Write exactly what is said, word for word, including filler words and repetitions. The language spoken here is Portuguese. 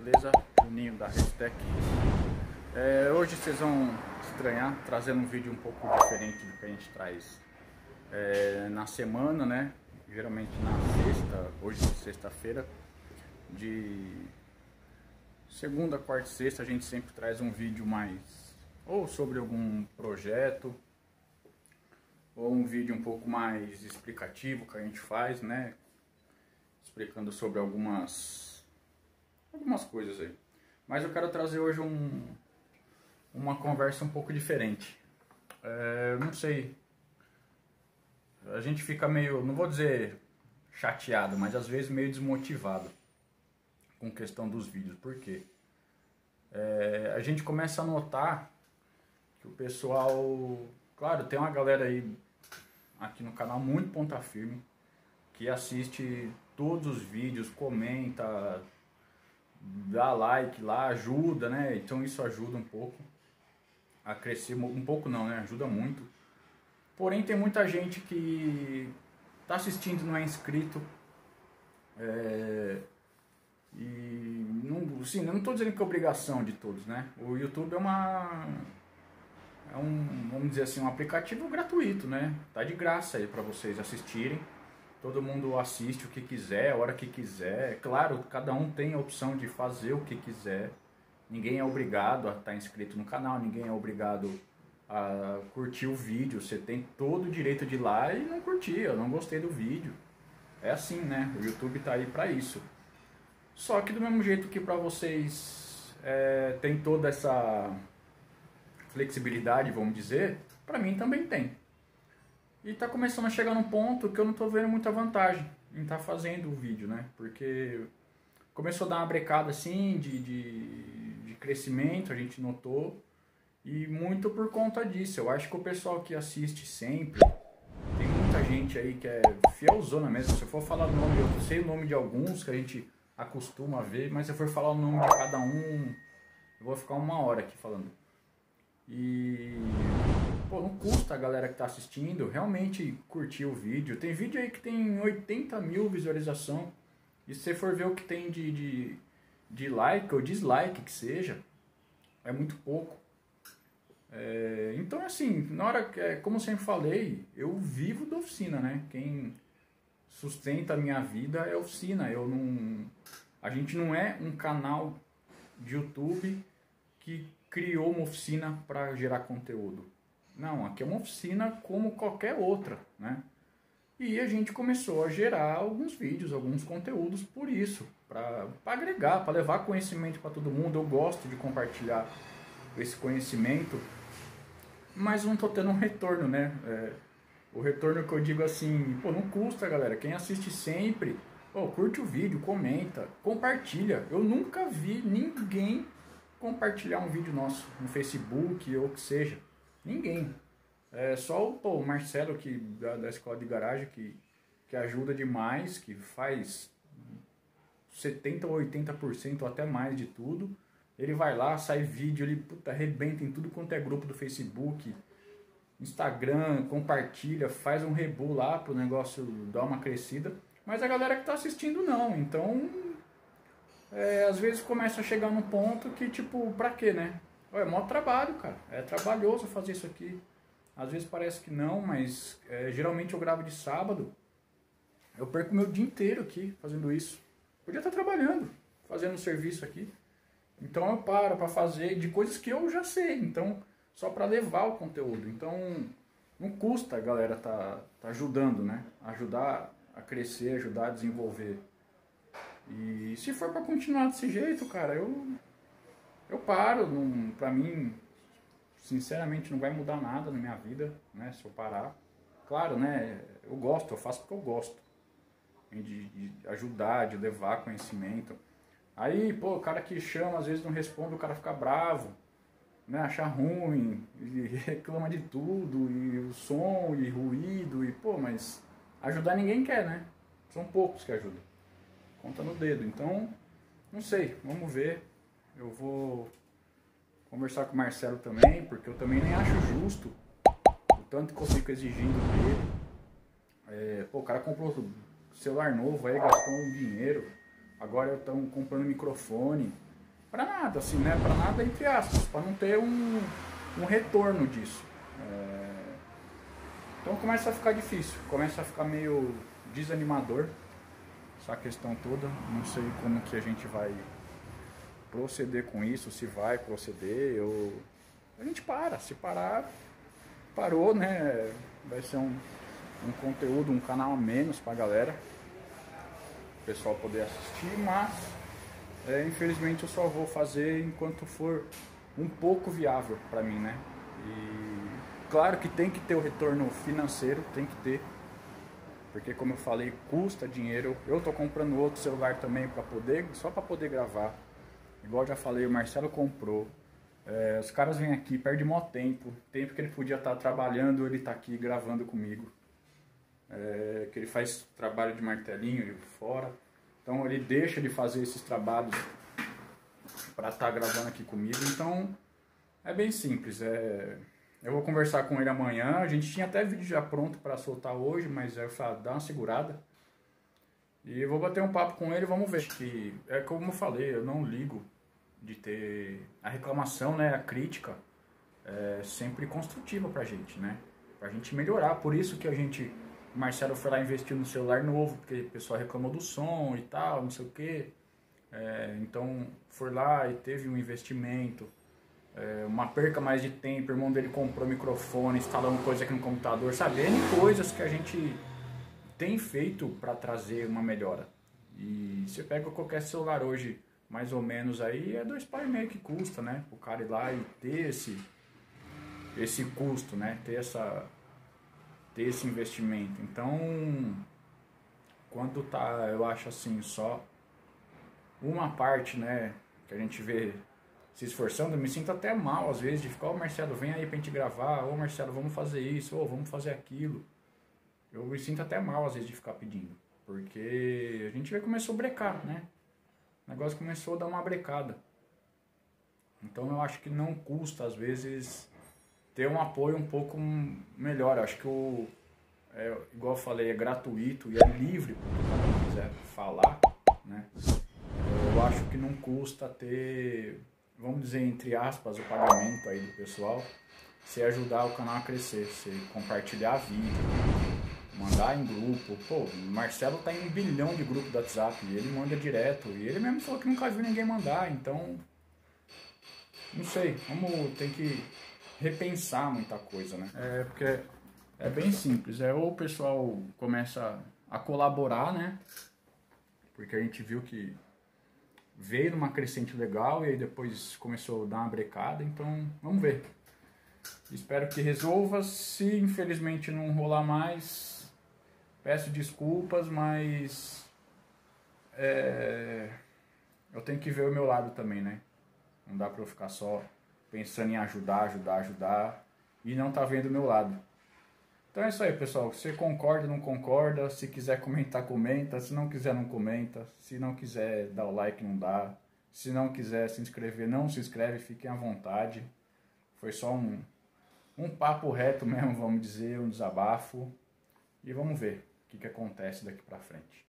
beleza? Juninho da Racetech. É, hoje vocês vão estranhar, trazendo um vídeo um pouco diferente do que a gente traz é, na semana, né? Geralmente na sexta, hoje é sexta-feira, de segunda, quarta e sexta a gente sempre traz um vídeo mais ou sobre algum projeto, ou um vídeo um pouco mais explicativo que a gente faz, né? Explicando sobre algumas, algumas coisas aí. Mas eu quero trazer hoje um, uma conversa um pouco diferente. É, não sei, a gente fica meio, não vou dizer chateado, mas às vezes meio desmotivado com questão dos vídeos. Por quê? É, a gente começa a notar que o pessoal... Claro, tem uma galera aí aqui no canal muito ponta firme, que assiste todos os vídeos, comenta, dá like lá, ajuda, né? Então isso ajuda um pouco a crescer, um pouco não, né? Ajuda muito. Porém tem muita gente que tá assistindo, não é inscrito, é... e não, assim, eu não tô dizendo que é obrigação de todos, né? O YouTube é uma... É um, vamos dizer assim, um aplicativo gratuito, né? Tá de graça aí para vocês assistirem. Todo mundo assiste o que quiser, a hora que quiser. Claro, cada um tem a opção de fazer o que quiser. Ninguém é obrigado a estar inscrito no canal, ninguém é obrigado a curtir o vídeo. Você tem todo o direito de ir lá e não curtir, eu não gostei do vídeo. É assim, né? O YouTube tá aí para isso. Só que do mesmo jeito que para vocês é, tem toda essa... flexibilidade, vamos dizer, para mim também tem. E tá começando a chegar num ponto que eu não tô vendo muita vantagem em tá fazendo o vídeo, né? Porque começou a dar uma brecada assim de, de, de crescimento, a gente notou, e muito por conta disso. Eu acho que o pessoal que assiste sempre, tem muita gente aí que é fielzona mesmo. Se eu for falar o nome, eu sei o nome de alguns que a gente acostuma a ver, mas se eu for falar o nome de cada um, eu vou ficar uma hora aqui falando. E pô, não custa a galera que está assistindo realmente curtir o vídeo. Tem vídeo aí que tem oitenta mil visualização. E se você for ver o que tem de, de, de like ou dislike que seja, é muito pouco. É, então assim, na hora que, como eu sempre falei, eu vivo da oficina, né? Quem sustenta a minha vida é a oficina. Eu não, a gente não é um canal de YouTube que criou uma oficina para gerar conteúdo. Não, aqui é uma oficina como qualquer outra, né? E a gente começou a gerar alguns vídeos, alguns conteúdos por isso, para agregar, para levar conhecimento para todo mundo. Eu gosto de compartilhar esse conhecimento, mas não estou tendo um retorno, né? É, o retorno que eu digo assim, pô, não custa, galera. Quem assiste sempre, pô, curte o vídeo, comenta, compartilha. Eu nunca vi ninguém compartilhar um vídeo nosso no Facebook ou o que seja, ninguém. É só o, pô, o Marcelo que, da, da escola de garagem que, que ajuda demais, que faz setenta por cento ou oitenta por cento ou até mais de tudo. Ele vai lá, sai vídeo, ele puta, arrebenta em tudo quanto é grupo do Facebook, Instagram, compartilha, faz um rebu lá pro negócio dar uma crescida. Mas a galera que tá assistindo não, então... É, às vezes começa a chegar num ponto que, tipo, pra quê, né? É mó trabalho, cara. É trabalhoso fazer isso aqui. Às vezes parece que não, mas é, geralmente eu gravo de sábado. Eu perco meu dia inteiro aqui fazendo isso. Podia estar trabalhando, fazendo um serviço aqui. Então eu paro pra fazer de coisas que eu já sei. Então, só pra levar o conteúdo. Então, não custa a galera tá, tá ajudando, né? Ajudar a crescer, ajudar a desenvolver. E se for pra continuar desse jeito, cara, eu, eu paro. Não, pra mim, sinceramente, não vai mudar nada na minha vida, né? Se eu parar. Claro, né? Eu gosto, eu faço porque eu gosto. De, de ajudar, de levar conhecimento. Aí, pô, o cara que chama, às vezes não responde, o cara fica bravo, né? Acha ruim, e reclama de tudo, e o som, e ruído, e pô, mas ajudar ninguém quer, né? São poucos que ajudam. Conta no dedo, então, não sei, vamos ver. Eu vou conversar com o Marcelo também, porque eu também nem acho justo o tanto que eu fico exigindo dele. É, pô, o cara comprou celular novo aí, gastou um dinheiro, agora eu tô comprando microfone, para nada, assim, né? Para nada, entre aspas, para não ter um, um retorno disso. É... Então começa a ficar difícil, começa a ficar meio desanimador essa questão toda. Não sei como que a gente vai proceder com isso, se vai proceder ou... A gente para, se parar, parou, né? Vai ser um, um conteúdo, um canal a menos pra galera, o pessoal poder assistir, mas é, infelizmente eu só vou fazer enquanto for um pouco viável pra mim, né? E claro que tem que ter o retorno financeiro, tem que ter, porque como eu falei, custa dinheiro. Eu tô comprando outro celular também pra poder, só pra poder gravar. Igual eu já falei, o Marcelo comprou. É, os caras vêm aqui, perdem mó tempo, tempo que ele podia estar trabalhando, ele está aqui gravando comigo, é, que ele faz trabalho de martelinho de fora, então ele deixa de fazer esses trabalhos para estar gravando aqui comigo. Então é bem simples, é, eu vou conversar com ele amanhã. A gente tinha até vídeo já pronto para soltar hoje, mas eu falei, dá uma segurada e eu vou bater um papo com ele, vamos ver. Que, é como eu falei, eu não ligo de ter a reclamação, né, a crítica, é sempre construtiva pra gente, né, pra gente melhorar. Por isso que a gente, o Marcelo foi lá investir no celular novo, porque o pessoal reclamou do som e tal, não sei o que, é, então foi lá e teve um investimento, é, uma perca mais de tempo. O irmão dele comprou microfone, instalou uma coisa aqui no computador, sabe, N coisas que a gente tem feito pra trazer uma melhora. E você pega qualquer celular hoje, mais ou menos aí, é dois pau e meio que custa, né? O cara ir lá e ter esse, esse custo, né? Ter, essa, ter esse investimento. Então, quando tá, eu acho assim, só uma parte, né? Que a gente vê se esforçando, eu me sinto até mal às vezes de ficar, ô Marcelo, vem aí pra gente gravar, ô Marcelo, vamos fazer isso, ou vamos fazer aquilo. Eu me sinto até mal às vezes de ficar pedindo, porque a gente vê como é sobrecar, né? O negócio começou a dar uma brecada. Então eu acho que não custa, às vezes, ter um apoio um pouco melhor. Eu acho que, o, é, igual eu falei, é gratuito e é livre para quem quiser falar, né? Eu acho que não custa ter, vamos dizer, entre aspas, o pagamento aí do pessoal. Se ajudar o canal a crescer, se compartilhar vídeo, mandar em grupo. Pô, o Marcelo tá em um bilhão de grupo do WhatsApp, e ele manda direto, e ele mesmo falou que nunca viu ninguém mandar. Então, não sei, vamos ter que repensar muita coisa, né? É, porque é bem simples, é ou o pessoal começa a colaborar, né? Porque a gente viu que veio numa crescente legal, e aí depois começou a dar uma brecada. Então, vamos ver. Espero que resolva. Se infelizmente não rolar mais, peço desculpas, mas é, eu tenho que ver o meu lado também, né? Não dá pra eu ficar só pensando em ajudar, ajudar, ajudar e não tá vendo o meu lado. Então é isso aí, pessoal. Se você concorda, não concorda. Se quiser comentar, comenta. Se não quiser, não comenta. Se não quiser dar o like, não dá. Se não quiser se inscrever, não se inscreve. Fiquem à vontade. Foi só um, um papo reto mesmo, vamos dizer, um desabafo. E vamos ver o que que acontece daqui pra frente.